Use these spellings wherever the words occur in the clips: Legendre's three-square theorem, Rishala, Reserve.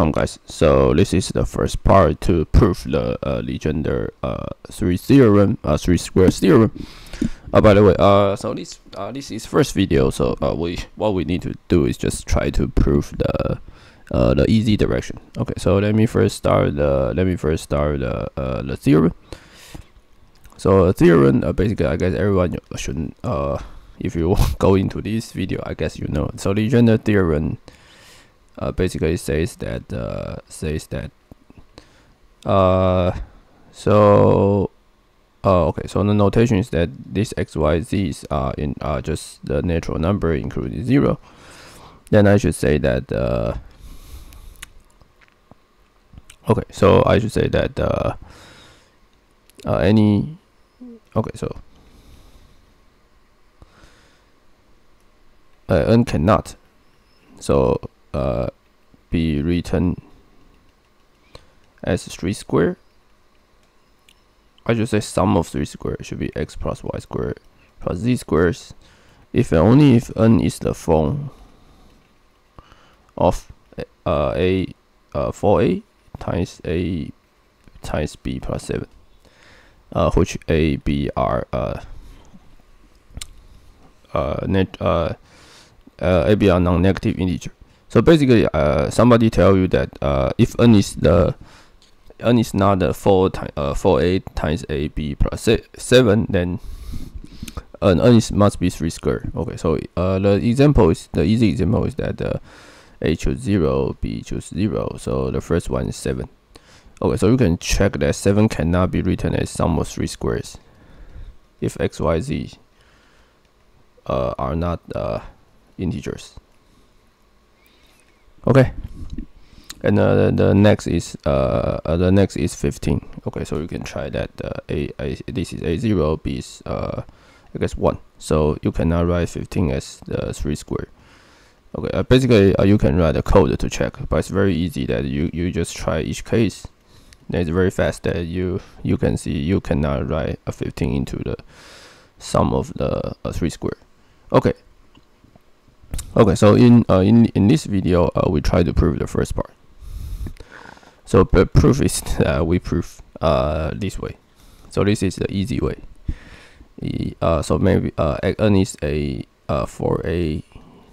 welcome guys. So this is the first part to prove the Legendre three-square theorem. By the way, so this is first video, so what we need to do is just try to prove the easy direction. Okay, so let me first start the theorem. So a theorem, basically I guess everyone should, if you go into this video, I guess you know. So the Legendre theorem basically says that so the notation is that these x, y, z's are just the natural number including 0. Then I should say that n cannot be written as three square. I should say sum of three square should be x plus y square plus z squares, if and only if n is the form of a times a times b plus 7, which a b are non-negative integer. So basically, somebody tell you that if n is not the 4a times a b plus 7, then n must be three square. Okay, so the easy example is that a choose 0, b choose 0. So the first one is 7. Okay, so you can check that 7 cannot be written as sum of three squares if x, y, z are not integers. Okay, and the next is 15. Okay, so you can try that this is a0, b is I guess 1. So you cannot write 15 as the three square. Okay, basically you can write a code to check, but it's very easy that you just try each case. And it's very fast that you can see you cannot write a 15 into the sum of the three square. Okay. Okay, so in this video we try to prove the first part. So the proof is we prove this way. So this is the easy way. So maybe n is a 4a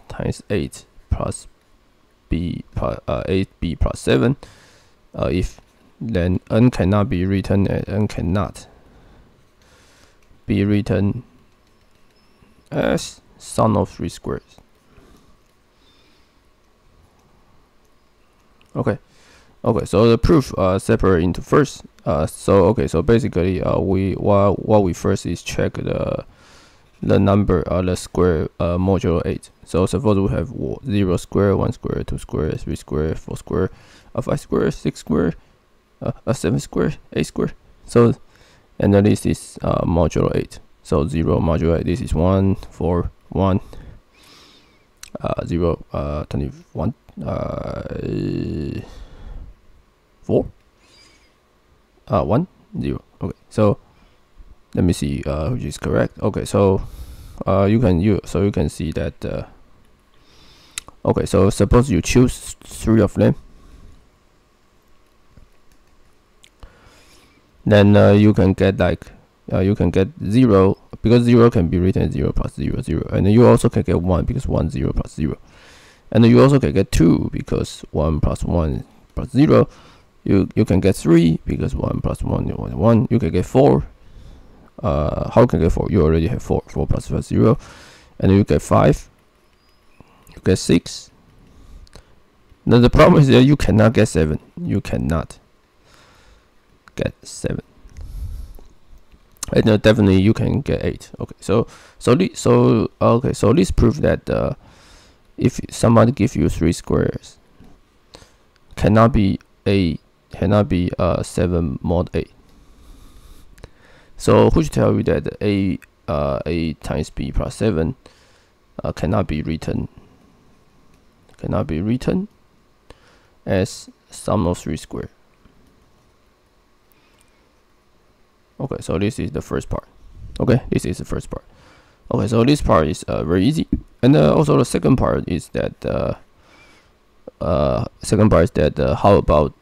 times 8 plus b plus 8b plus 7. If then n cannot be written as sum of three squares. Okay, so the proof separate into first. So basically, what we first is check the number the square modulo 8. So suppose we have 0 square, 1 square, 2 square, 3 square, 4 square, 5 square, 6 square, 7 square, 8 square. So and then this is modulo 8. So 0 modulo 8. This is 1, 4, 1. 0, 21, 4, 1, 0. Okay, so let me see which is correct. Okay, so you can see that. Okay, so suppose you choose 3 of them, then you can get 0, because 0 can be written as 0 plus 0, 0. And then you also can get 1 because 1, 0 plus 0. And then you also can get 2 because 1 plus 1 plus 0. You can get 3 because 1 plus 1 is 1. You can get 4. How can you get 4? You already have 4. 4 plus 5 is 0. And then you get 5. You get 6. Now the problem is that you cannot get 7. You cannot get 7. And definitely you can get 8. Okay, so this proves that if somebody gives you 3 squares, cannot be 7 mod 8. So which tell you that a times b plus 7 cannot be written as sum of three squares. Okay, so this is the first part. Okay, this is the first part. Okay, so this part is very easy. And also the second part is that second part is that how about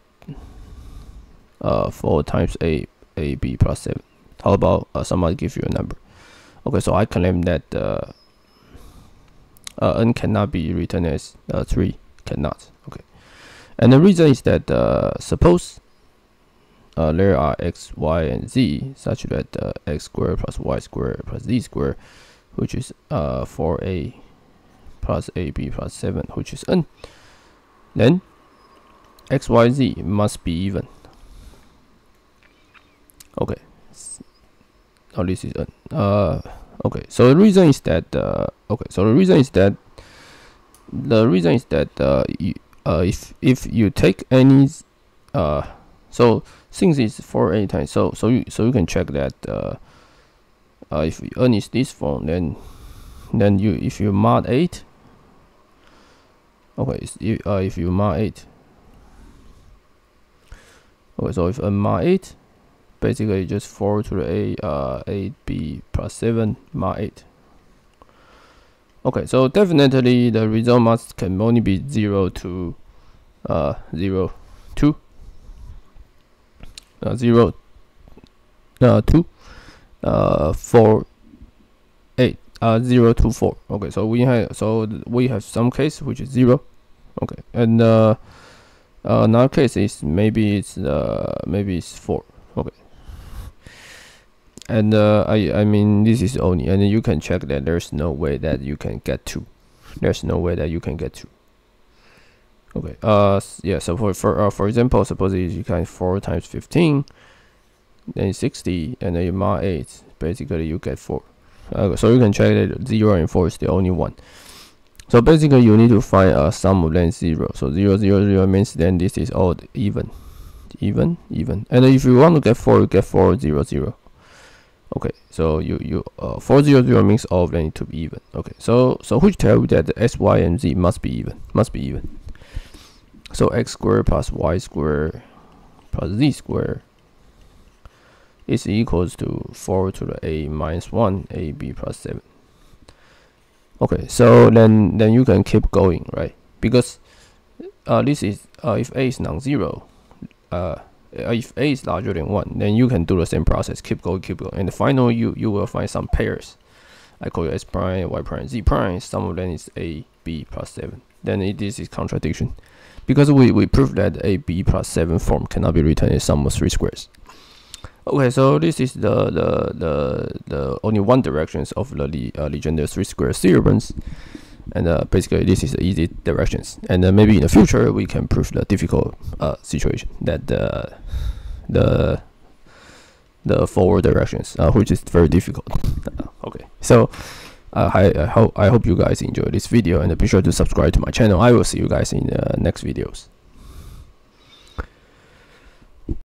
4 times ab plus 7? How about somebody give you a number? Okay, so I claim that n cannot be written as 3 cannot. Okay, and the reason is that suppose there are x, y, and z such that x squared plus y squared plus z squared, which is 4a plus ab plus 7, which is n, then x, y, z must be even. Okay, now this is n. Okay, so the reason is that if you take any so since it's 4a times, so you can check that if n is this form, then you, if you mod 8, okay, if you mod 8, okay, so if n mod 8, basically just 4 to the a 8b plus 7 mod 8. Okay, so definitely the result must can only be 0 to 4. Okay, so we have some case which is 0. Okay, and another case is maybe it's 4. Okay, and I mean this is only, and you can check that there's no way that you can get 2. There's no way that you can get 2. Okay, yeah, so for example, suppose you can 4 times 15, then 60, and then you mod 8, basically you get 4. So you can check that 0 and 4 is the only one. So basically you need to find a sum of length 0. So 0, 0, 0 means then this is all even. Even. And if you want to get 4, you get 4, 0, 0. Okay, so 4, 0, 0 means all of them need to be even. Okay, so which tells you that the x, y, and z must be even. So x squared plus y squared plus z squared is equals to 4 to the a minus 1 ab plus 7. Okay, so then you can keep going, right? Because this is if a is non-zero, if a is larger than 1, then you can do the same process, keep going, and finally you will find some pairs. I call it s prime, y prime, z prime. Some of them is a b plus 7. Then this is contradiction, because we proved that a b plus 7 form cannot be written as sum of 3 squares. Okay, so this is the only one directions of the Legendre's three-square theorems, and basically this is the easy directions. And maybe in the future we can prove the difficult situation, that the forward directions, which is very difficult. Okay, so I hope you guys enjoyed this video, and be sure to subscribe to my channel. I will see you guys in the next videos.